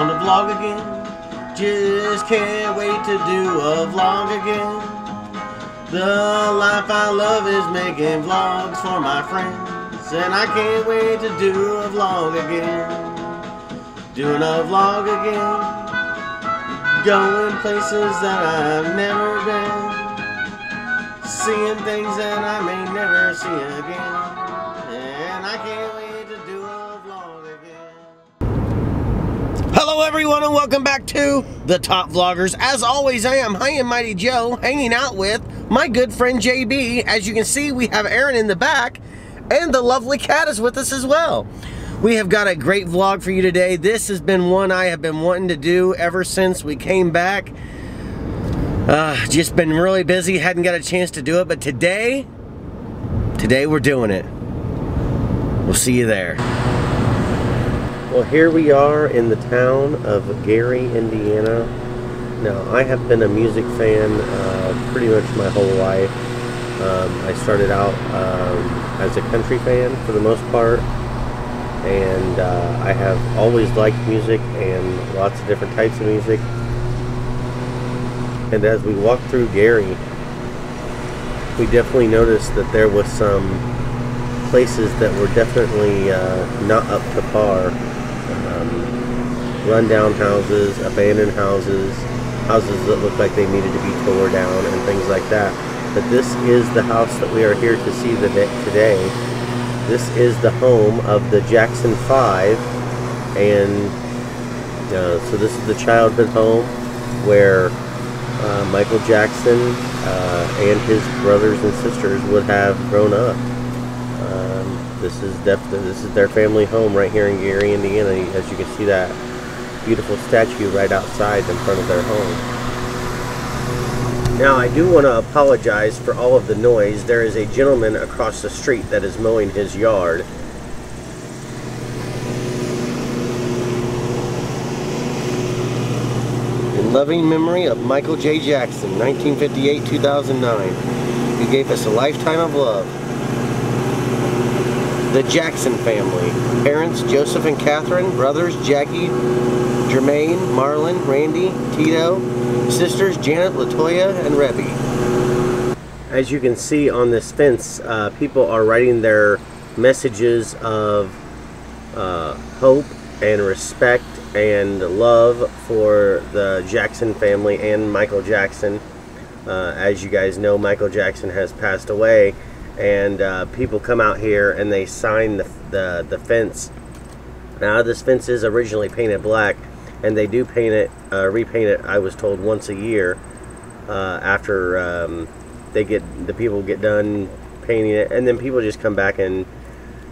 on the vlog again. Just can't wait to do a vlog again. The life I love is making vlogs for my friends, and I can't wait to do a vlog again. Doing a vlog again. Going places that I've never been. Seeing things that I may never see again. And I can't wait. Hello everyone and welcome back to The Top Vloggers. As always, I am High and Mighty Joe, hanging out with my good friend JB. As you can see, we have Aaron in the back, and the lovely Cat is with us as well. We have got a great vlog for you today. This has been one I have been wanting to do ever since we came back. Just been really busy, hadn't got a chance to do it, but today we're doing it. We'll see you there. Well, here we are in the town of Gary, Indiana. Now, I have been a music fan pretty much my whole life. I started out as a country fan for the most part, and I have always liked music and lots of different types of music. And as we walked through Gary, we definitely noticed that there was some places that were definitely not up to par. Rundown houses, abandoned houses, houses that looked like they needed to be tore down and things like that. But this is the house that we are here to see today. This is the home of the Jackson 5, and so this is the childhood home where Michael Jackson and his brothers and sisters would have grown up. This is their family home right here in Gary, Indiana. As you can see, that beautiful statue right outside in front of their home. Now, I do want to apologize for all of the noise. There is a gentleman across the street that is mowing his yard. In loving memory of Michael J. Jackson, 1958-2009. He gave us a lifetime of love. The Jackson family, parents Joseph and Catherine, brothers Jackie, Jermaine, Marlon, Randy, Tito, sisters Janet, LaToya, and Rebby. As you can see on this fence, people are writing their messages of hope and respect and love for the Jackson family and Michael Jackson. As you guys know, Michael Jackson has passed away. And people come out here and they sign the fence. Now, this fence is originally painted black, and they do paint it, repaint it, I was told, once a year after the people get done painting it, and then people just come back and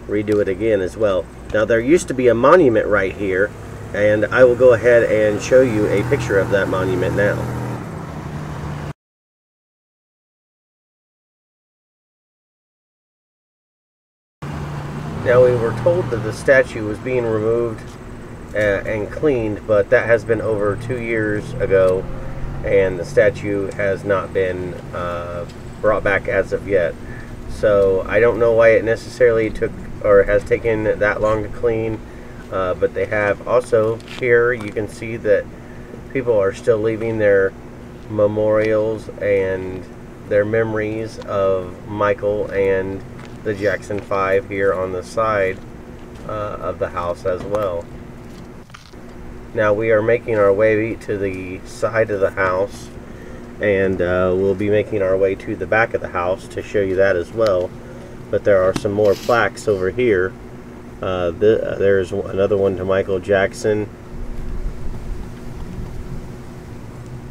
redo it again as well. Now, there used to be a monument right here, and I will go ahead and show you a picture of that monument now. Now, we were told that the statue was being removed and cleaned, but that has been over 2 years ago, and the statue has not been brought back as of yet. So I don't know why it necessarily took or has taken that long to clean, but they have. Also, here you can see that people are still leaving their memorials and their memories of Michael and the Jackson 5 here on the side of the house as well. Now, we are making our way to the side of the house, and we'll be making our way to the back of the house to show you that as well. But there are some more plaques over here. There's another one to Michael Jackson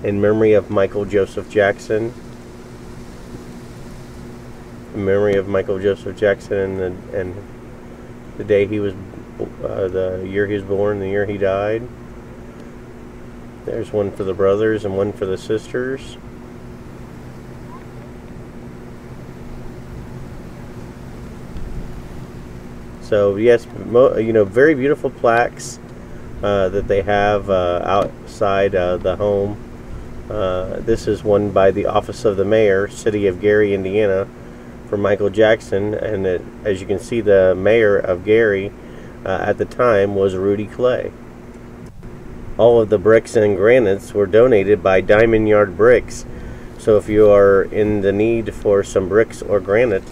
in memory of Michael Joseph Jackson. Memory of Michael Joseph Jackson and the day he was, the year he was born, the year he died. There's one for the brothers and one for the sisters. So yes, you know, very beautiful plaques that they have outside the home. This is one by the Office of the Mayor, City of Gary, Indiana, for Michael Jackson, and it, as you can see, the mayor of Gary at the time was Rudy Clay. All of the bricks and granites were donated by Diamond Yard Bricks. So if you are in the need for some bricks or granite,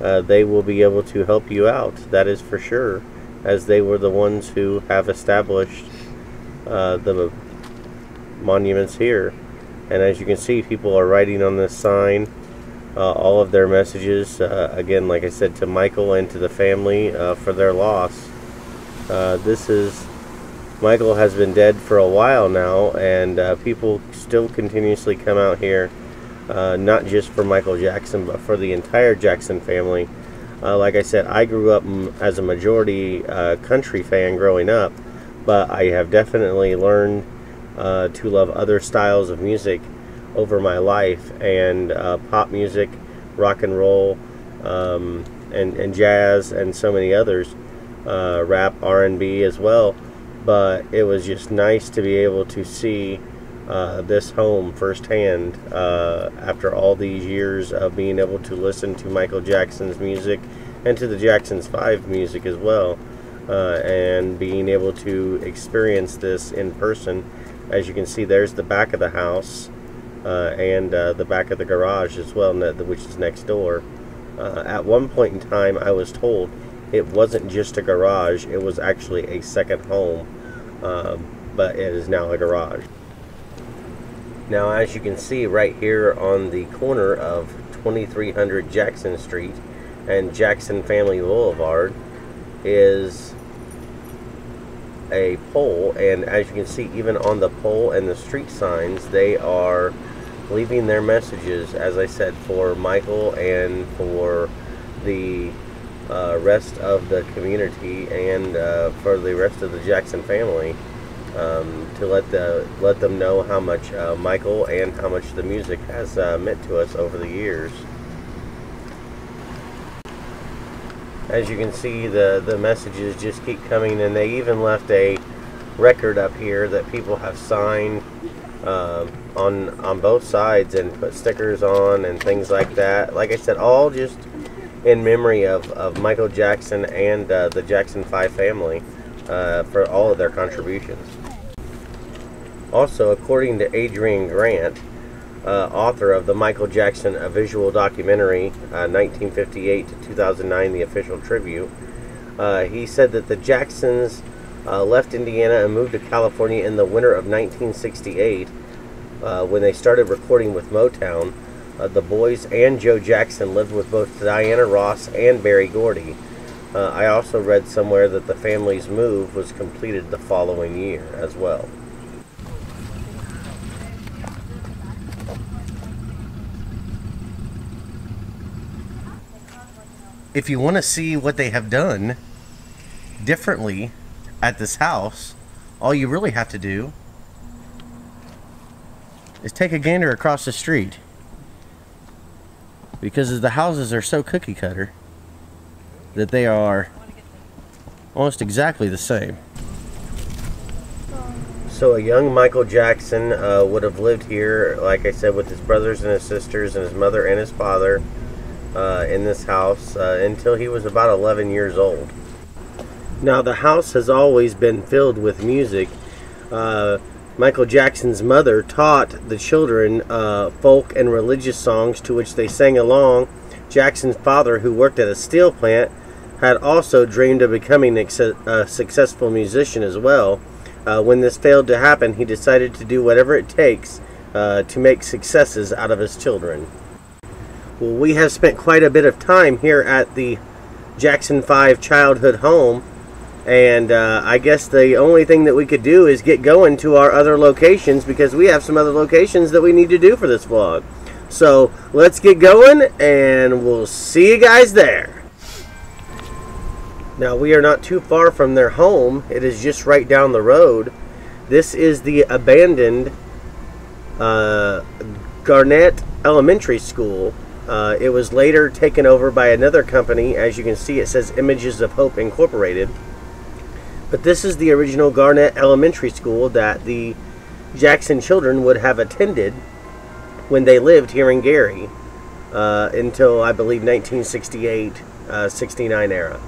they will be able to help you out. That is for sure, as they were the ones who have established the monuments here. And as you can see, people are writing on this sign all of their messages, again, like I said, to Michael and to the family for their loss. Michael has been dead for a while now, and people still continuously come out here, not just for Michael Jackson, but for the entire Jackson family. Like I said, I grew up as a majority country fan growing up, but I have definitely learned to love other styles of music over my life, and pop music, rock and roll, and jazz, and so many others, rap, R&B as well. But it was just nice to be able to see this home firsthand after all these years of being able to listen to Michael Jackson's music and to the Jackson 5 music as well, and being able to experience this in person. As you can see, there's the back of the house and the back of the garage as well, which is next door. At one point in time, I was told it wasn't just a garage, it was actually a second home, but it is now a garage. Now, as you can see right here on the corner of 2300 Jackson Street and Jackson Family Boulevard is a pole, and as you can see, even on the pole and the street signs, they are leaving their messages, as I said, for Michael and for the rest of the community, and for the rest of the Jackson family, to let them know how much Michael and how much the music has meant to us over the years. As you can see, the messages just keep coming, and they even left a record up here that people have signed on both sides and put stickers on and things like that. Like I said, all just in memory of Michael Jackson and the Jackson 5 family for all of their contributions. Also, according to Adrian Grant, author of the Michael Jackson A Visual Documentary, 1958 to 2009, the official tribute, he said that the Jacksons left Indiana and moved to California in the winter of 1968 when they started recording with Motown. The boys and Joe Jackson lived with both Diana Ross and Barry Gordy. I also read somewhere that the family's move was completed the following year as well. If you want to see what they have done differently at this house, all you really have to do is take a gander across the street, because the houses are so cookie cutter that they are almost exactly the same. So a young Michael Jackson would have lived here, like I said, with his brothers and his sisters and his mother and his father in this house until he was about 11 years old. Now, the house has always been filled with music. Michael Jackson's mother taught the children folk and religious songs to which they sang along. Jackson's father, who worked at a steel plant, had also dreamed of becoming a successful musician as well. When this failed to happen, he decided to do whatever it takes to make successes out of his children. Well, we have spent quite a bit of time here at the Jackson 5 childhood home, and I guess the only thing that we could do is get going to our other locations, because we have some other locations that we need to do for this vlog. So let's get going, and we'll see you guys there. Now, we are not too far from their home. It is just right down the road. This is the abandoned Garnett Elementary School. It was later taken over by another company. As you can see, it says Images of Hope Incorporated. But this is the original Garnett Elementary School that the Jackson children would have attended when they lived here in Gary until, I believe, 1968, 69 era.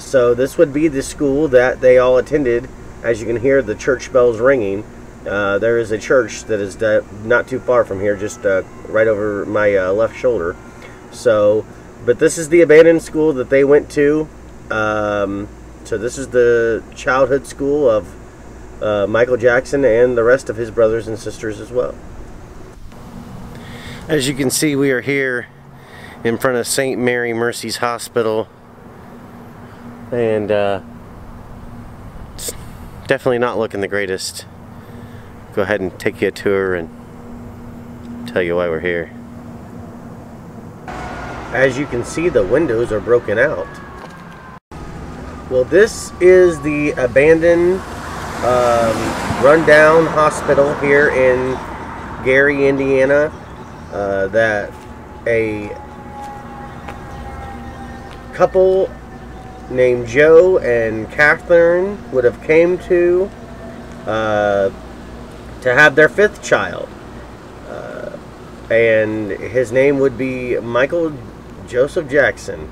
So this would be the school that they all attended As you can hear the church bells ringing, there is a church that is not too far from here, just right over my left shoulder. So, but this is the abandoned school that they went to. So this is the childhood school of Michael Jackson and the rest of his brothers and sisters as well. As you can see, we are here in front of St. Mary Mercy's Hospital, and it's definitely not looking the greatest. Go ahead and take you a tour and tell you why we're here. As you can see, the windows are broken out. Well, this is the abandoned rundown hospital here in Gary, Indiana, that a couple named Joe and Catherine would have came to have their fifth child, and his name would be Michael Joseph Jackson,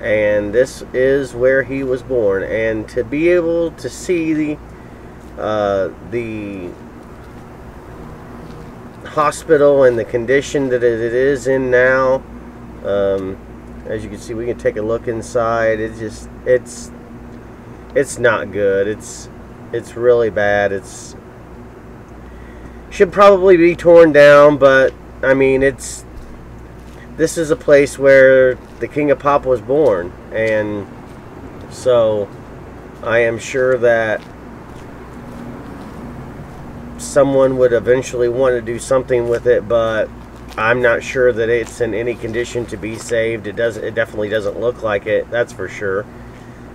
and this is where he was born. And to be able to see the hospital and the condition that it is in now, as you can see, we can take a look inside. It just, it's not good. It's really bad. It's should probably be torn down, but I mean, this is a place where the King of Pop was born, and so I am sure that someone would eventually want to do something with it, but I'm not sure that it's in any condition to be saved. It definitely doesn't look like it, that's for sure.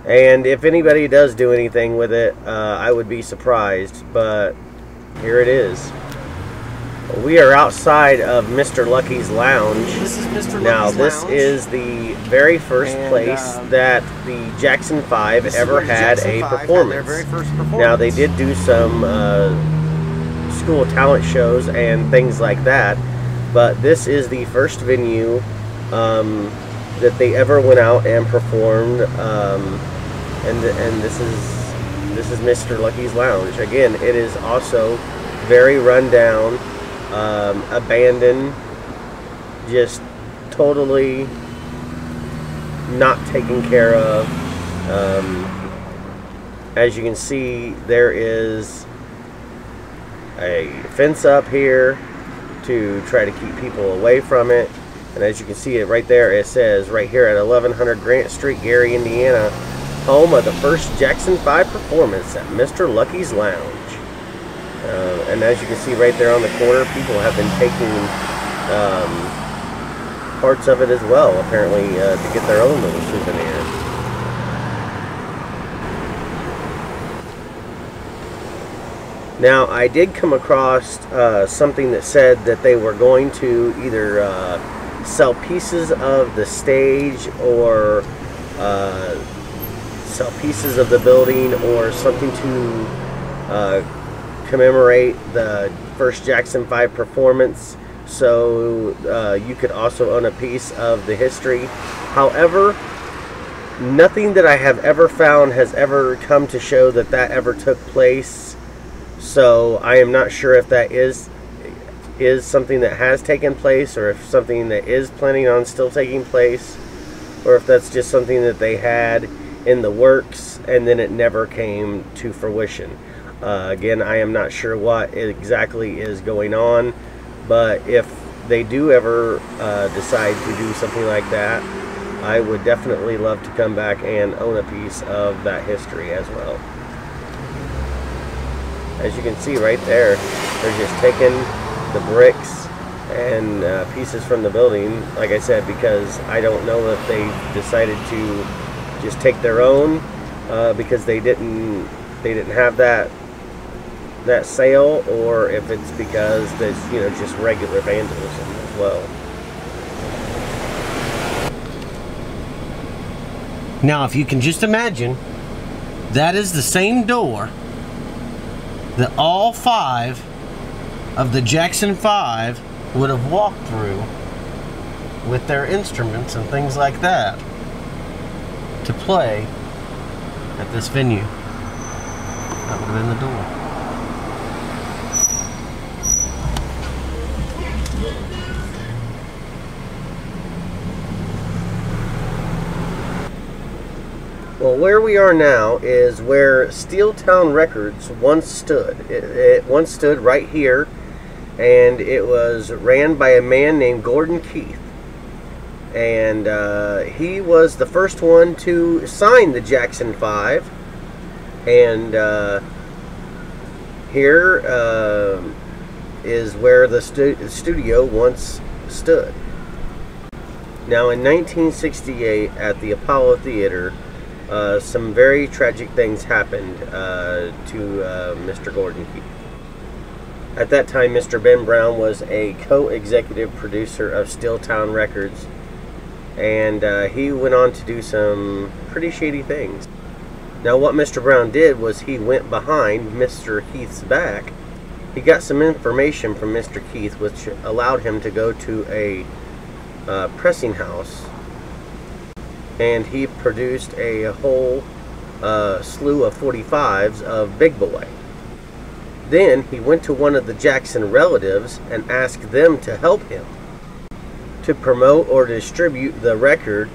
And if anybody does do anything with it, I would be surprised, but here it is. We are outside of Mr. Lucky's Lounge. This is Mr. Lucky's Lounge. Now, this is the very first place that the Jackson 5 ever had a performance. Now, they did do some school talent shows and things like that, but this is the first venue that they ever went out and performed, and this is Mr. Lucky's Lounge. Again, it is also very rundown. Abandoned, just totally not taken care of. As you can see, there is a fence up here to try to keep people away from it, and as you can see it right there, it says right here at 1100 Grant Street, Gary, Indiana, home of the first Jackson 5 performance at Mr. Lucky's Lounge. And as you can see right there on the corner, people have been taking parts of it as well, apparently, to get their own little souvenir. Now, I did come across something that said that they were going to either sell pieces of the stage or sell pieces of the building or something to commemorate the first Jackson 5 performance, so you could also own a piece of the history. However, nothing that I have ever found has ever come to show that that ever took place, so I am not sure if that is something that has taken place, or if something that is planning on still taking place, or if that's just something that they had in the works and then it never came to fruition. Again, I am not sure what exactly is going on, but if they do ever decide to do something like that, I would definitely love to come back and own a piece of that history as well. As you can see right there, they're just taking the bricks and pieces from the building, like I said, because I don't know if they decided to just take their own, because they didn't have that sale, or if it's because there's, you know, just regular vandalism as well. Now, if you can just imagine, that is the same door that all five of the Jackson 5 would have walked through with their instruments and things like that to play at this venue. That would have been the door. Well, where we are now is where Steeltown Records once stood. It once stood right here, and it was ran by a man named Gordon Keith. And he was the first one to sign the Jackson 5. And here is where the studio once stood. Now, in 1968, at the Apollo Theater, some very tragic things happened to Mr. Gordon Keith. At that time, Mr. Ben Brown was a co-executive producer of Steeltown Records, and he went on to do some pretty shady things. Now, what Mr. Brown did was he went behind Mr. Keith's back. He got some information from Mr. Keith, which allowed him to go to a pressing house, and he produced a whole slew of 45s of Big Boy. Then he went to one of the Jackson relatives and asked them to help him to promote or distribute the record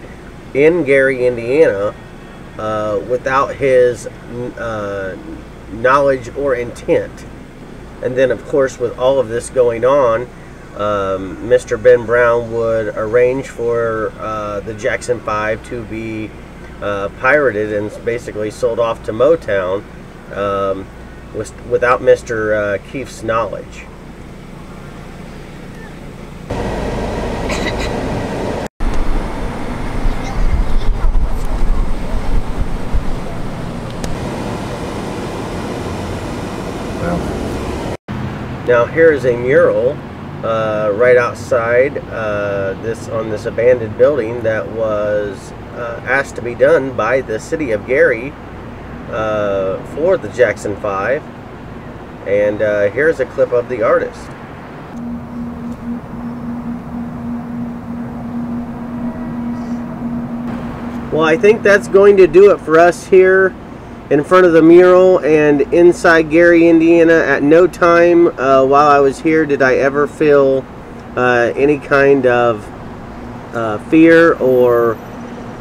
in Gary, Indiana, without his knowledge or intent. And then, of course, with all of this going on, Mr. Ben Brown would arrange for the Jackson 5 to be pirated and basically sold off to Motown without Mr. Keith's knowledge. Wow. Now here is a mural right outside on this abandoned building that was asked to be done by the city of Gary for the Jackson 5, and here's a clip of the artist. Well, I think that's going to do it for us here in front of the mural and inside Gary, Indiana. At no time while I was here did I ever feel any kind of fear or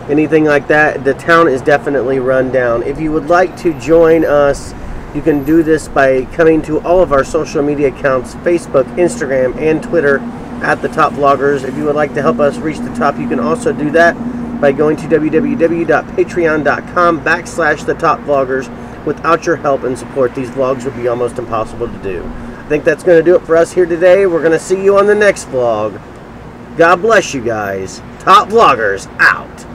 anything like that. The town is definitely run down. If you would like to join us, you can do this by coming to all of our social media accounts, Facebook, Instagram, and Twitter, at The Top Vloggers. If you would like to help us reach the top, you can also do that by going to www.patreon.com/thetopvloggers. Without your help and support, these vlogs would be almost impossible to do. I think that's going to do it for us here today. We're going to see you on the next vlog. God bless you guys. Top Vloggers out.